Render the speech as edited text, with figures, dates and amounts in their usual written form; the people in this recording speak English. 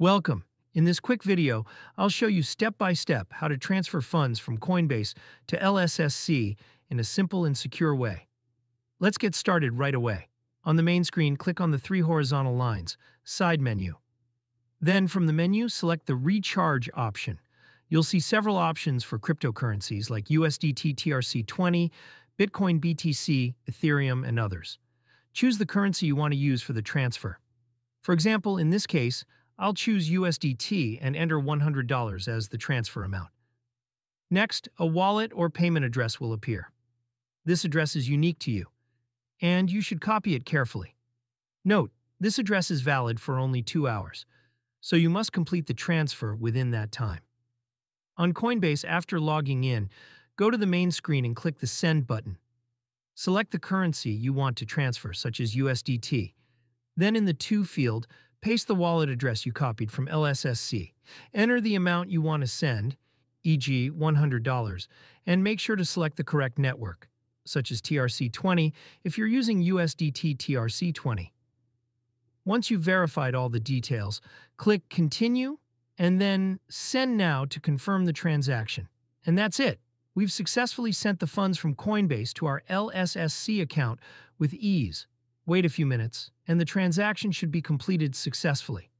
Welcome. In this quick video, I'll show you step-by-step how to transfer funds from Coinbase to LSSC in a simple and secure way. Let's get started right away. On the main screen, click on the three horizontal lines, Side Menu. Then from the menu, select the Recharge option. You'll see several options for cryptocurrencies like USDT TRC20, Bitcoin BTC, Ethereum, and others. Choose the currency you want to use for the transfer. For example, in this case, I'll choose USDT and enter $100 as the transfer amount. Next, a wallet or payment address will appear. This address is unique to you, and you should copy it carefully. Note, this address is valid for only 2 hours, so you must complete the transfer within that time. On Coinbase, after logging in, go to the main screen and click the Send button. Select the currency you want to transfer, such as USDT. Then in the To field, paste the wallet address you copied from LSSC. Enter the amount you want to send, e.g. $100, and make sure to select the correct network, such as TRC20 if you're using USDT TRC20. Once you've verified all the details, click Continue, and then Send Now to confirm the transaction. And that's it. We've successfully sent the funds from Coinbase to our LSSC account with ease. Wait a few minutes, and the transaction should be completed successfully.